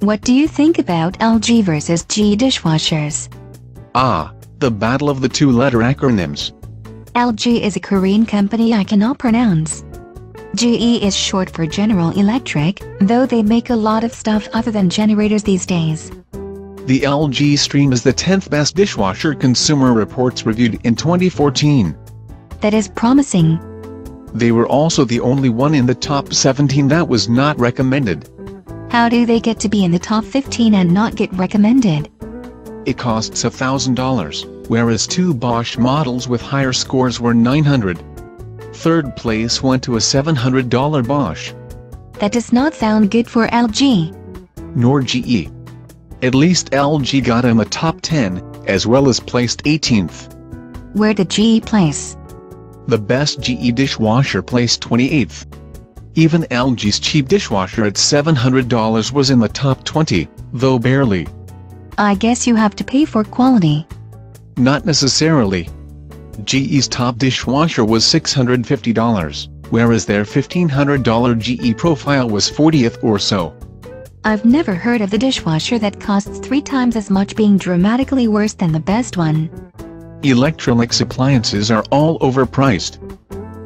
What do you think about LG versus GE dishwashers? Ah, the battle of the two-letter acronyms. LG is a Korean company I cannot pronounce. GE is short for General Electric, though they make a lot of stuff other than generators these days. The LG Stream is the 10th best dishwasher Consumer Reports reviewed in 2014. That is promising. They were also the only one in the top 17 that was not recommended. How do they get to be in the top 15 and not get recommended? It costs $1,000, whereas two Bosch models with higher scores were $900. Third place went to a $700 Bosch. That does not sound good for LG. Nor GE. At least LG got him a top 10, as well as placed 18th. Where did GE place? The best GE dishwasher placed 28th. Even LG's cheap dishwasher at $700 was in the top 20, though barely. I guess you have to pay for quality. Not necessarily. GE's top dishwasher was $650, whereas their $1,500 GE Profile was 40th or so. I've never heard of the dishwasher that costs 3 times as much being dramatically worse than the best one. Electrolux appliances are all overpriced.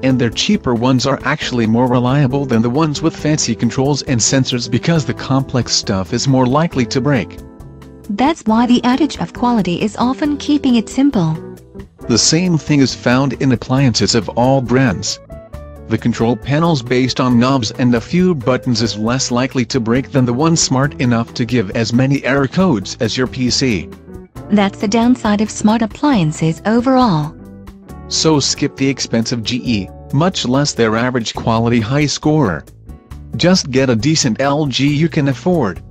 And their cheaper ones are actually more reliable than the ones with fancy controls and sensors because the complex stuff is more likely to break. That's why the adage of quality is often keeping it simple. The same thing is found in appliances of all brands. The control panels based on knobs and a few buttons is less likely to break than the one smart enough to give as many error codes as your PC. That's the downside of smart appliances overall. So skip the expense of GE, much less their average quality high scorer. Just get a decent LG you can afford.